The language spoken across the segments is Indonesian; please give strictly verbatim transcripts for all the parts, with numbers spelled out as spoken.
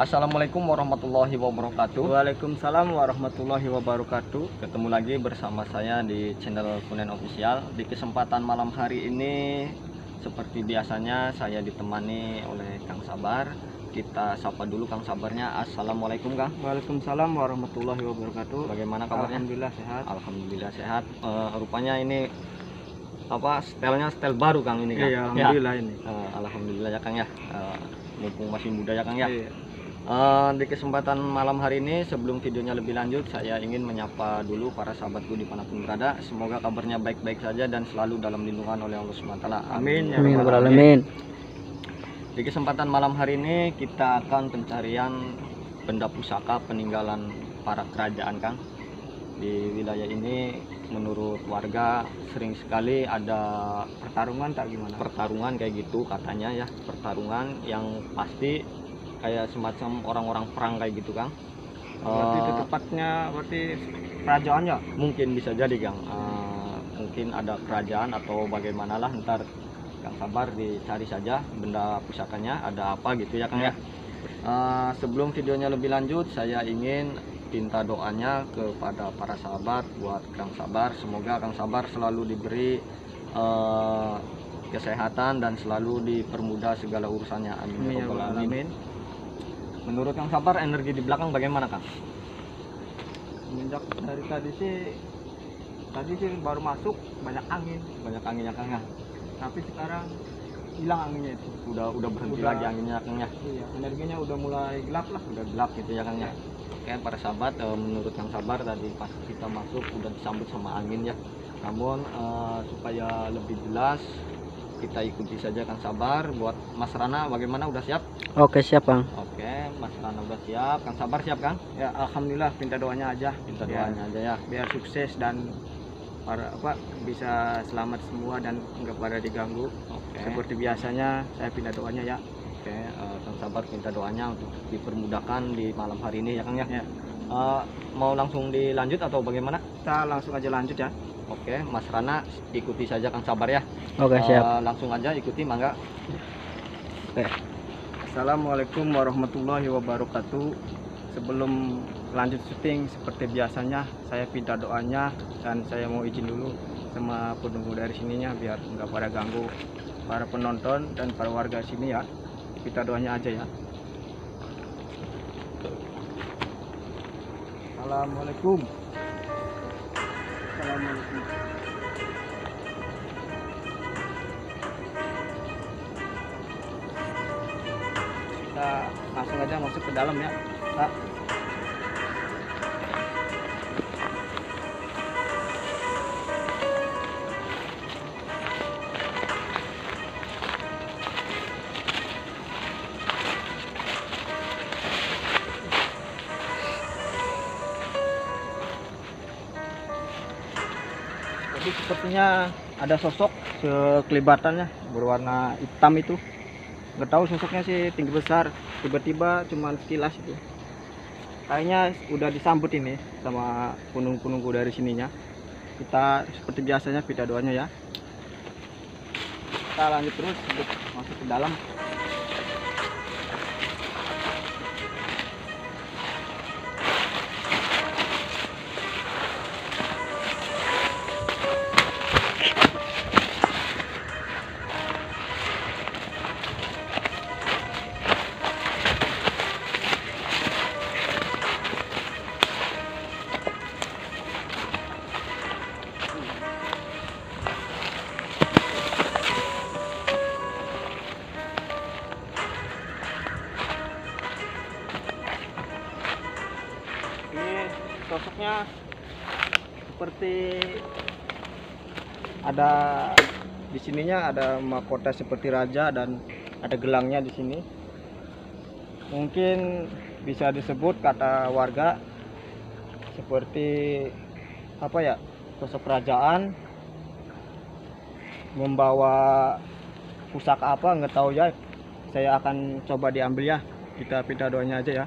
Assalamualaikum warahmatullahi wabarakatuh. Waalaikumsalam warahmatullahi wabarakatuh. Ketemu lagi bersama saya di channel Kunen Official. Di kesempatan malam hari ini, seperti biasanya saya ditemani oleh Kang Sabar. Kita sapa dulu Kang Sabarnya. Assalamualaikum Kang. Waalaikumsalam warahmatullahi wabarakatuh. Bagaimana kabarnya? Alhamdulillah sehat. Alhamdulillah sehat. Uh, rupanya ini apa stylenya style baru Kang ini Kang? Iya, alhamdulillah ya. ini. Uh, alhamdulillah ya Kang ya. Uh, mumpung masih muda ya Kang ya. Iya. Uh, di kesempatan malam hari ini, sebelum videonya lebih lanjut, saya ingin menyapa dulu para sahabatku dimanapun berada. Semoga kabarnya baik-baik saja dan selalu dalam lindungan oleh Allah subhanahu wa taala. Amin ya rabbal alamin. Di kesempatan malam hari ini kita akan pencarian benda pusaka peninggalan para kerajaan Kang. Di wilayah ini menurut warga sering sekali ada pertarungan tak gimana? Pertarungan kayak gitu katanya ya, pertarungan yang pasti kayak semacam orang-orang perang kayak gitu Kang. Berarti uh, itu tepatnya berarti kerajaan ya? Mungkin bisa jadi Kang. Uh, mungkin ada kerajaan atau bagaimanalah, ntar Kang Sabar dicari saja benda pusakanya ada apa gitu ya Kang ya. Uh, sebelum videonya lebih lanjut, saya ingin minta doanya kepada para sahabat buat Kang Sabar. Semoga Kang Sabar selalu diberi uh, kesehatan dan selalu dipermudah segala urusannya. Amin ya rabbal alamin. Menurut Kang Sabar, energi di belakang bagaimana Kang? Semenjak dari tadi sih, tadi sih baru masuk banyak angin, banyak angin ya Kang ya. Tapi sekarang hilang anginnya itu, udah udah berhenti udah, lagi anginnya Kang ya. Iya, energinya udah mulai gelap lah, udah gelap gitu ya Kang ya. Oke para sahabat, e, menurut Kang Sabar tadi pas kita masuk udah disambut sama angin ya. Namun e, supaya lebih jelas kita ikuti saja Kang Sabar. Buat Mas Rana bagaimana, udah siap? Oke siap Kang. Oke Mas Rana udah siap, Kang Sabar siap Kang? Ya alhamdulillah, minta doanya aja. Minta doanya aja ya, biar sukses dan para apa bisa selamat semua dan nggak pada diganggu. Oke. Seperti biasanya saya minta doanya ya. Oke uh, Kang Sabar minta doanya untuk dipermudahkan di malam hari ini ya Kang ya. Ya. Uh, mau langsung dilanjut atau bagaimana? Kita langsung aja lanjut ya. Oke, Mas Rana ikuti saja Kang Sabar ya. Oke, siap. Uh, langsung aja ikuti, mangga. Oke. Assalamualaikum warahmatullahi wabarakatuh. Sebelum lanjut syuting seperti biasanya, saya minta doanya dan saya mau izin dulu sama penunggu dari sininya biar nggak pada ganggu para penonton dan para warga sini ya. Kita doanya aja ya. Assalamualaikum. Assalamualaikum. Kita langsung aja masuk ke dalam ya. Kita. Jadi sepertinya ada sosok sekelibatannya berwarna hitam itu. Nggak tahu sosoknya sih tinggi besar, tiba-tiba cuman sekilas itu. Kayaknya udah disambut ini sama penunggu-penunggu dari sininya. Kita seperti biasanya minta doanya ya. Kita lanjut terus untuk masuk ke dalam. Sosoknya seperti ada di sininya ada mahkota seperti raja dan ada gelangnya di sini. Mungkin bisa disebut kata warga seperti apa ya, sosok kerajaan membawa pusaka apa nggak tahu ya. Saya akan coba diambil ya. Kita pindah doanya aja ya.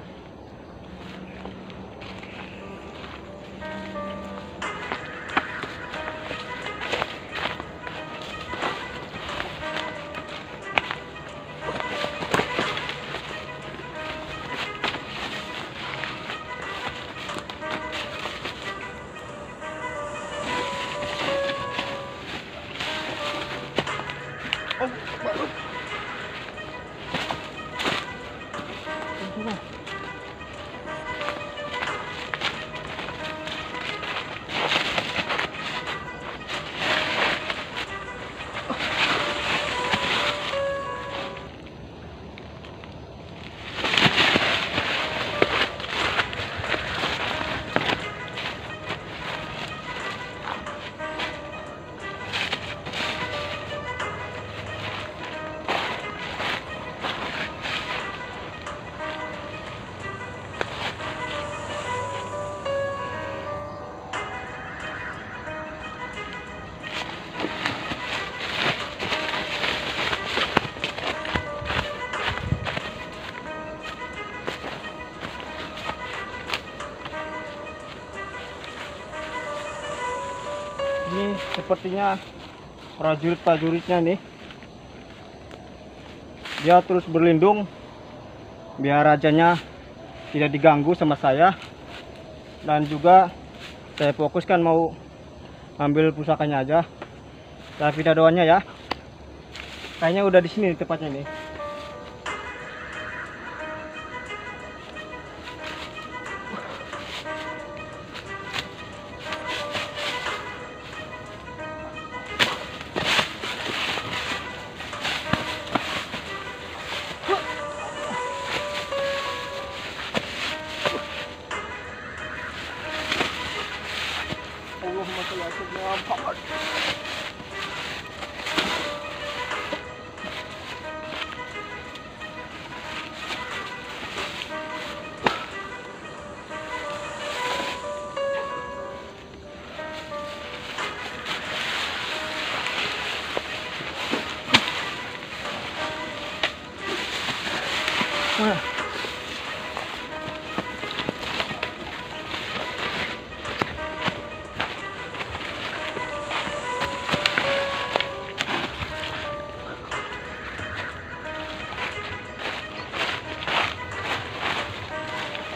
Ini sepertinya prajurit-prajuritnya nih, dia terus berlindung biar rajanya tidak diganggu sama saya, dan juga saya fokuskan mau ambil pusakanya aja. Tapi tidak doanya ya, kayaknya udah di sini tepatnya nih.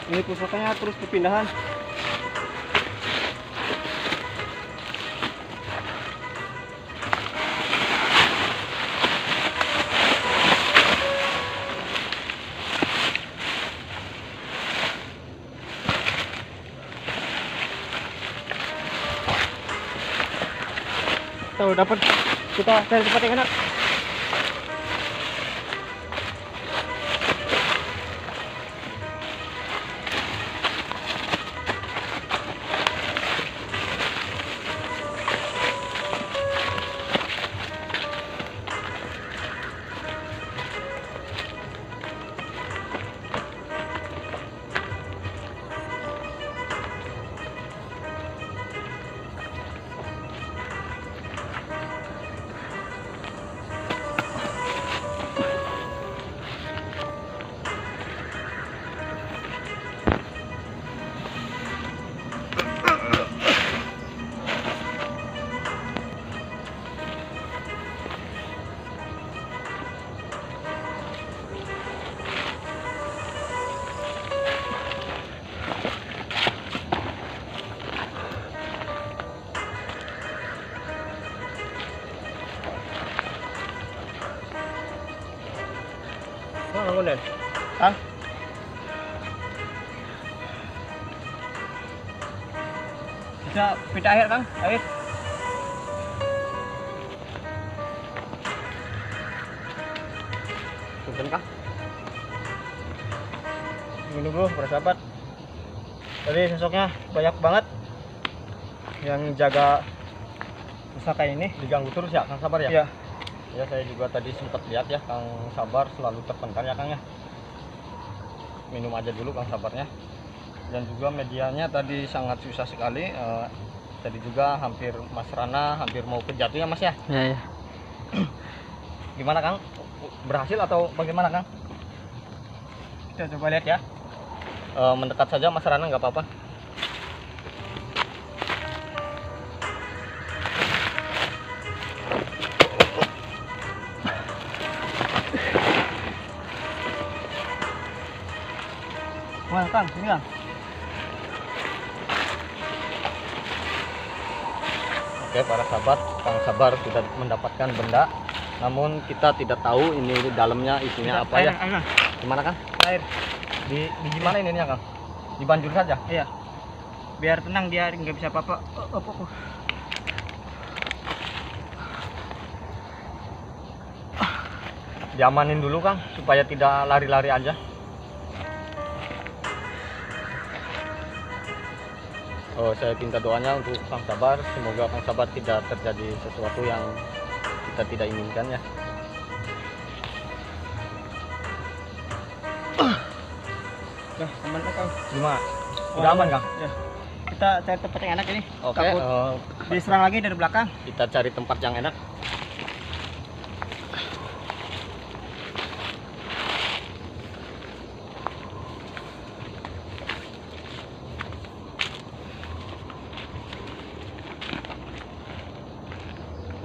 Ini pusakanya terus perpindahan. Tuh, dapat, kita cari tempat yang enak. Kunen, ah, bisa pindah air Kang, air. Bukan Kang, menunggu bersahabat. Tadi sosoknya banyak banget yang jaga pusaka ini, diganggu terus ya Kang Sabar ya. Iya. Ya, saya juga tadi sempat lihat ya, Kang Sabar selalu terpencar ya Kang ya. Minum aja dulu Kang Sabarnya. Dan juga medianya tadi sangat susah sekali. E, tadi juga hampir Mas Rana hampir mau kejatuh ya Mas ya. Ya, ya. Gimana Kang? Berhasil atau bagaimana Kang? Kita coba lihat ya. E, mendekat saja Mas Rana nggak apa-apa. Wah, Kang, sini Kang. Oke, para sahabat, Kang Sabar sudah mendapatkan benda, namun kita tidak tahu ini dalamnya isinya apa ya. Gimana Kang? Air. Di, di gimana ini ya, Kang? Dibanjur saja? Iya. Biar tenang dia, nggak bisa apa-apa. Oh, oh, oh. Diamanin dulu, Kang, supaya tidak lari-lari aja. Oh, saya minta doanya untuk Kang Sabar, semoga Kang Sabar tidak terjadi sesuatu yang kita tidak inginkan ya. Nah, aman Kang. Gimana? Udah aman, Kang? Ya. Kita cari tempat yang enak ini. Oke. Okay. Uh, Diserang lagi dari belakang. Kita cari tempat yang enak.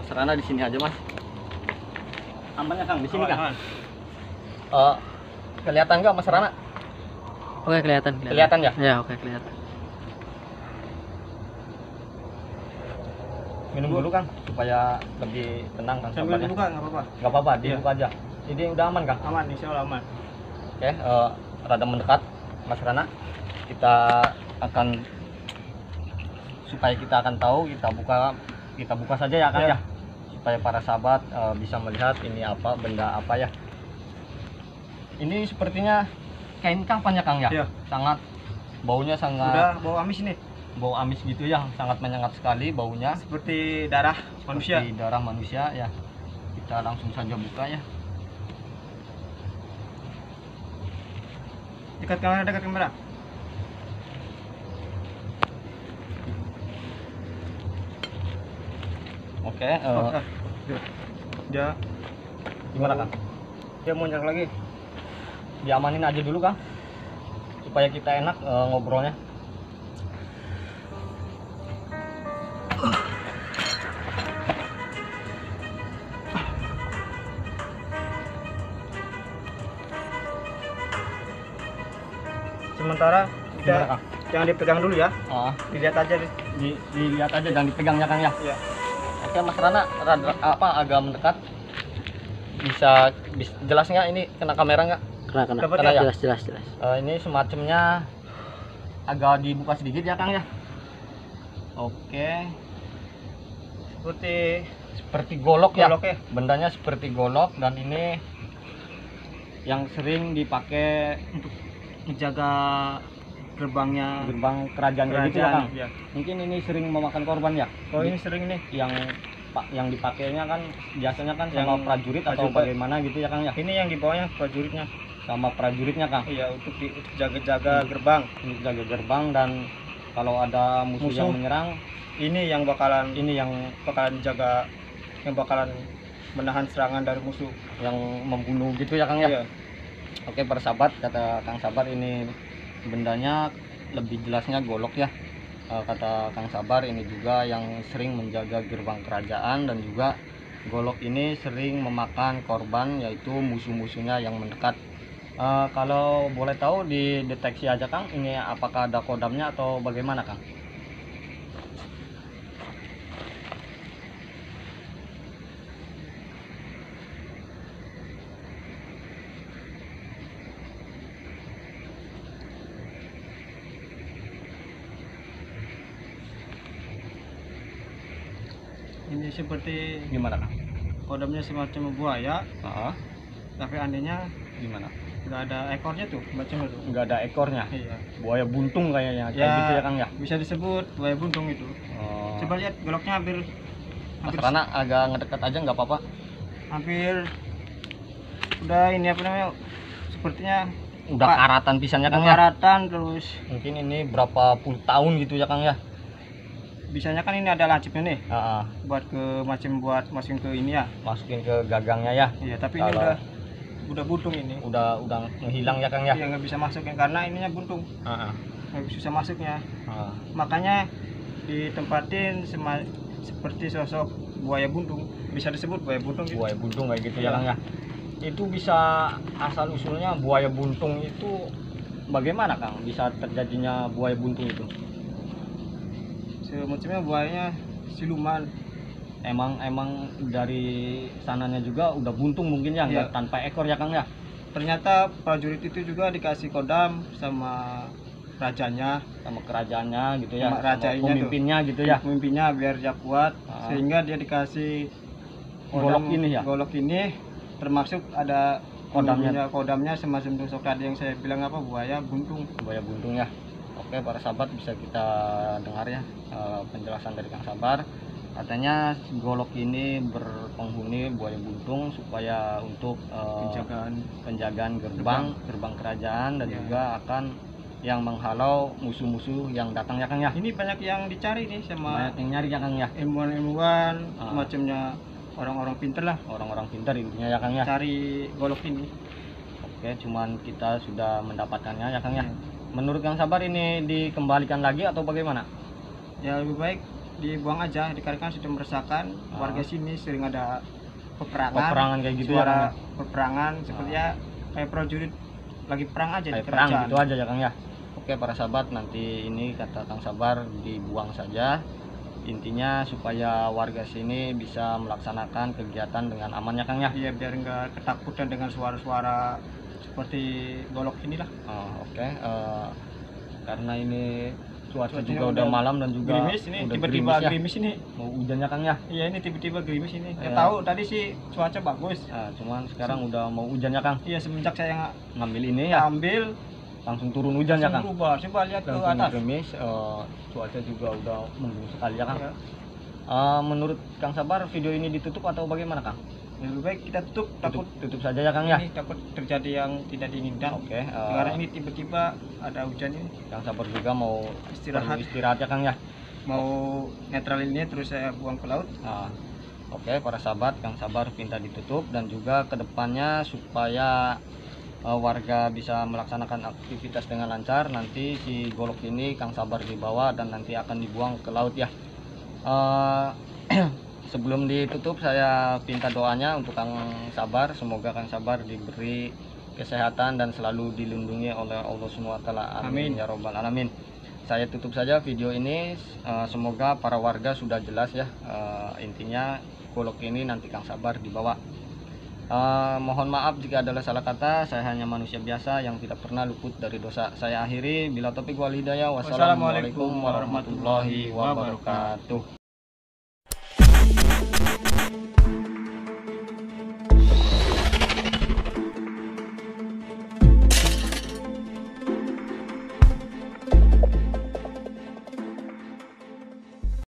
Mas Rana di sini aja, Mas. Aman ya, Kang? Di sini, oh, Kang. Uh, kelihatan nggak, Mas Rana? Oke, kelihatan, kelihatan. Kelihatan ya? Ya, oke, kelihatan. Minum dulu, Kang, supaya lebih tenang, Kang. Sambil dibuka nggak apa-apa? Nggak apa-apa, dibuka aja. Jadi udah aman, Kang? Aman, insya Allah aman. Oke, uh, rada mendekat, Mas Rana. Kita akan, supaya kita akan tahu, kita buka kita buka saja ya, Kang, ya. ya. Supaya para sahabat uh, bisa melihat ini apa, benda apa ya. Ini sepertinya kain kapan ya, Kang, ya? Iya. Sangat, baunya sangat. Udah bau amis ini. Bau amis gitu ya, sangat menyengat sekali baunya. Seperti darah manusia. Seperti darah manusia ya. Kita langsung saja buka ya. Dekat kamera, dekat kamera. Oke. Okay, oh, uh, dia, dia gimana, Kang? Dia mau nyerang lagi. Diamanin aja dulu, Kang, supaya kita enak uh, ngobrolnya. Sementara kita jangan dipegang dulu ya, ah. dilihat aja di, dilihat aja jangan dipegangnya, Kang, ya. Iya. Oke, Mas Rana, rada, apa agak mendekat, bisa, bisa jelasnya ini kena kamera nggak? Kena, kena. Kena ya? Jelas, jelas, jelas. Uh, ini semacamnya agak dibuka sedikit ya, Kang, ya. Oke. Seperti seperti golok, golok ya. ya. Bendanya seperti golok, dan ini yang sering dipakai untuk menjaga gerbangnya gerbang kerajaan, kerajaan gitu, Kang. Ya. Mungkin ini sering memakan korban ya. Oh, ini sering nih yang Pak, yang dipakainya kan biasanya kan sama yang prajurit atau prajurit. bagaimana gitu ya, Kang, ya. Ini yang dibawanya prajuritnya sama prajuritnya, Kang. Iya, untuk jaga-jaga gerbang, untuk jaga gerbang, dan kalau ada musuh, musuh yang menyerang, ini yang bakalan ini yang bakalan jaga, yang bakalan menahan serangan dari musuh, yang membunuh gitu ya, Kang, ya. Iya. Oke, para sahabat, kata Kang Sabar ini bendanya lebih jelasnya golok ya. Kata Kang Sabar ini juga yang sering menjaga gerbang kerajaan, dan juga golok ini sering memakan korban, yaitu musuh-musuhnya yang mendekat. Uh, kalau boleh tahu, dideteksi aja, Kang, ini apakah ada kodamnya atau bagaimana, Kang? Ini seperti gimana, Kang? Kodamnya semacam buaya. Uh-huh. Tapi anehnya gimana? Nggak ada ekornya tuh, macam itu. Nggak ada ekornya. Iya. Buaya buntung kayaknya. Kayak ya, gitu ya, Kang, ya. Bisa disebut buaya buntung itu. Oh. Coba lihat goloknya hampir. Mas Rana agak ngedekat aja nggak apa-apa. Hampir. Udah ini apa namanya? Sepertinya udah Pak, karatan pisannya, Kang. Karatan ya? Terus. Mungkin ini berapa puluh tahun gitu ya, Kang, ya. Bisanya kan ini ada lancipnya nih, uh-uh. buat ke macam buat masukin ke ini ya, masukin ke gagangnya ya. Iya, tapi kalau ini udah udah buntung ini. Udah udah menghilang ya, Kang, ya. Iya, nggak bisa masukin karena ininya buntung. Uh-uh. Susah masuknya. Uh-uh. Makanya ditempatin sema seperti sosok buaya buntung. Bisa disebut buaya buntung. Gitu. Buaya buntung kayak gitu ya, Kang, ya. Itu bisa asal usulnya buaya buntung itu bagaimana, Kang? Bisa terjadinya buaya buntung itu? Macamnya buayanya siluman. Emang emang dari sananya juga udah buntung mungkin ya, yeah. Nggak tanpa ekor ya, Kang, ya. ternyata prajurit itu juga dikasih kodam sama rajanya, sama kerajaannya gitu ya, sama pemimpinnya gitu ya, pemimpinnya biar dia kuat. Ah. Sehingga dia dikasih kodam, golok ini ya, golok ini termasuk ada kodamnya, kodamnya semacam tusuk tadi yang saya bilang apa, buaya buntung, buaya buntung ya. Oke para sahabat, bisa kita dengar ya uh, penjelasan dari Kang Sabar. Katanya golok ini berpenghuni buaya buntung supaya untuk uh, penjagaan penjagaan gerbang gerbang, gerbang kerajaan dan ya, juga akan yang menghalau musuh-musuh yang datang ya Kang ya. Ini banyak yang dicari nih sama banyak yang nyari ya Kang ya. Ilmuwan-ilmuwan uh. macamnya, orang-orang pinter lah, orang-orang pinter intinya ya Kang ya. Cari golok ini. Oke, cuman kita sudah mendapatkannya ya Kang ya. Menurut Kang Sabar ini dikembalikan lagi atau bagaimana? Ya lebih baik dibuang aja, dikarenakan sudah meresahkan. Ah. Warga sini sering ada peperangan, peperangan kayak gitu, suara ya, peperangan sepertinya kayak prajurit lagi perang aja di kerajaan. Perang gitu aja ya Kang ya. Oke para sahabat, nanti ini kata Kang Sabar dibuang saja, intinya supaya warga sini bisa melaksanakan kegiatan dengan amannya Kang ya. Iya, biar enggak ketakutan dengan suara-suara seperti golok inilah. Oh, oke, okay. uh, karena ini cuaca juga udah malam dan juga gerimis ini, tiba-tiba gerimis ini mau hujannya Kang ya. Iya, ini tiba-tiba gerimis ini. Ya tahu tadi sih cuaca bagus. Nah, cuman sekarang udah mau hujannya Kang. Iya, semenjak saya ngambil ini ya, ambil langsung turun hujan ya Kang. Coba coba lihat ke atas. Gerimis, uh, cuaca juga udah mendung sekali ya Kang. Ya. Uh, menurut Kang Sabar video ini ditutup atau bagaimana Kang? Lebih baik kita tutup, takut tutup, tutup saja ya Kang ya. Ini takut terjadi yang tidak diinginkan. Oke. Okay, uh, sekarang ini tiba-tiba ada hujan ini. Kang Sabar juga mau istirahat, istirahat ya Kang ya. Mau netralin ini terus saya buang ke laut. Uh, Oke, okay, para sahabat, Kang Sabar pinta ditutup dan juga kedepannya supaya uh, warga bisa melaksanakan aktivitas dengan lancar. Nanti si golok ini Kang Sabar dibawa dan nanti akan dibuang ke laut ya. Uh, Sebelum ditutup saya minta doanya untuk Kang Sabar. Semoga Kang Sabar diberi kesehatan dan selalu dilindungi oleh Allah subhanahu wa taala. Amin ya robbal alamin. Saya tutup saja video ini. Semoga para warga sudah jelas ya. Intinya golok ini nanti Kang Sabar dibawa. Mohon maaf jika adalah salah kata. Saya hanya manusia biasa yang tidak pernah luput dari dosa. Saya akhiri. Bila topik wal hidayah. Wassalamualaikum warahmatullahi wabarakatuh.